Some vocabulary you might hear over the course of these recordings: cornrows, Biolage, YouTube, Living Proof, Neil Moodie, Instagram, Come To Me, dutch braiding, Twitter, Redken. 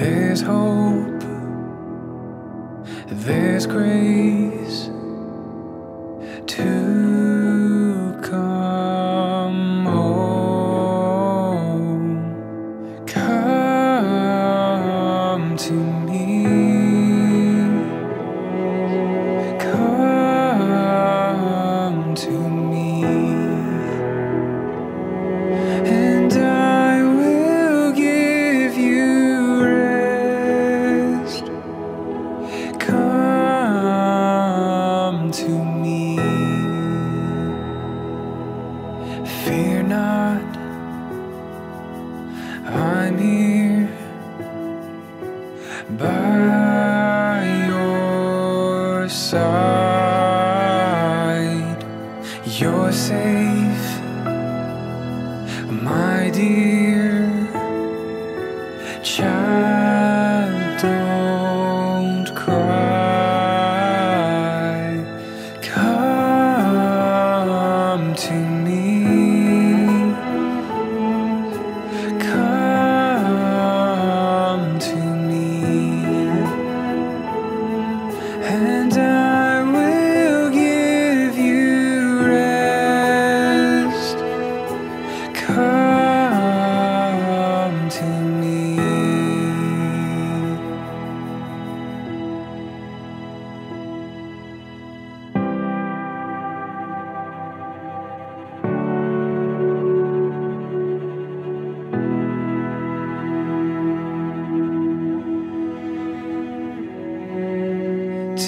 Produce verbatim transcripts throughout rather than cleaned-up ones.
There's hope, there's grace to come home. Come to me, come to me, and I to me. Fear not, I'm here by your side. You're safe, my dear child. Don't cry. Come to me, come to me, and I will give you rest. Come to me.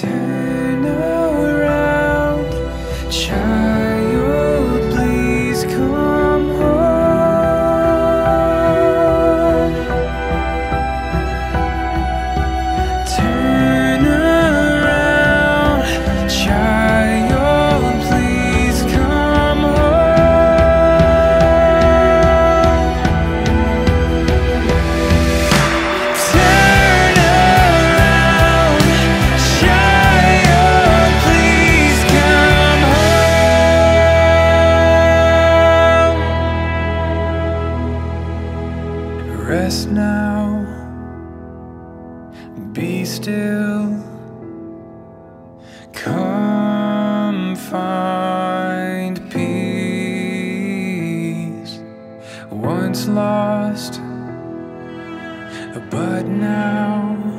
Turn around, child, please come home. Turn around, child, please come home. Turn Rest now, be still, come find peace. Once lost, but now